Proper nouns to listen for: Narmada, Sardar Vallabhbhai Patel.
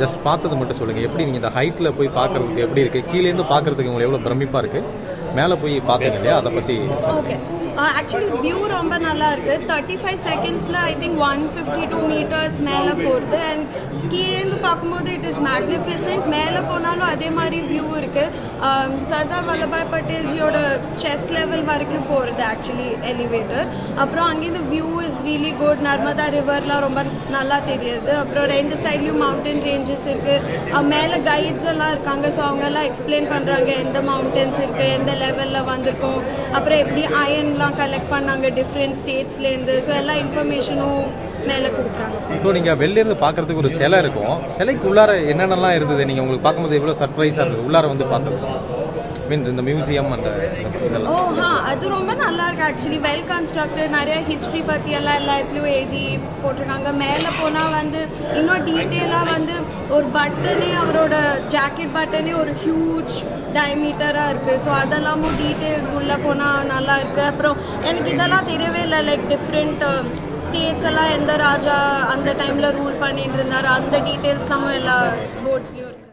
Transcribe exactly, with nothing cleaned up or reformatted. Just पार्थदु मट्टुम सोल्लुंगा एप्पडी नीங்க இந்த ஹைட்ல போய் பார்க்கிறதுக்கு எப்படி இருக்கு கீழே இருந்து பார்க்கிறதுக்கு உங்களுக்கு எவ்வளவு பிரமிப்பா இருக்கு மேலே போய் பார்த்தீங்களே அத பத்தி ஓகே एक्चुअली व्यू ரொம்ப நல்லா இருக்கு thirty-five seconds la I think one fifty-two meters மேலே போறது and கீழே இருந்து பாக்கும்போது it is magnificent மேலே போனாலும் அதே மாதிரி view இருக்கு Sardar Vallabhbhai Patel ji oda chest level வரைக்கும் போறது actually elevator அப்புறம் அங்க இந்த view is really good Narmada river la ரொம்ப நல்லா தெரியுது அப்புறம் ரெண்டு சைடுலயும் mountain ranges இருக்கு மேலே guides எல்லாம் இருக்காங்க சோ அவங்க எல்லாம் explain பண்றாங்க எந்த mountains இருக்கு எந்த level la வந்திருக்கும் அப்புறம் எப்படி iron la கலெக்ட் பண்ணாங்க டிஃபரண்ட் ஸ்டேட்ஸ்ல இருந்து சோ எல்லா இன்ஃபர்மேஷனும் மேலே கொடுக்குறாங்க. சோ நீங்க வெளியில இருந்து பார்க்கிறதுக்கு ஒரு செலை இருக்கும். செலைக்கு உள்ளார என்னென்னலாம் இருந்துது நீங்க உங்களுக்கு பாக்கும்போது இவ்ளோ சர்ப்ரைஸா இருக்கு. உள்ளார வந்து பார்த்தா means in the museum and oh ha adu romba nalla irukku actually well constructed nariya history pathi ella ellathilum edhi potranga mele pona vandu inno detail ah vandu or button e avroda jacket button e or huge diameter ah irukku so adalamo details ulla pona nalla irukku appo enak idala theriyave illa like different uh, states alla endha raja and the time la rule pannirundar and the details namu ella boards liye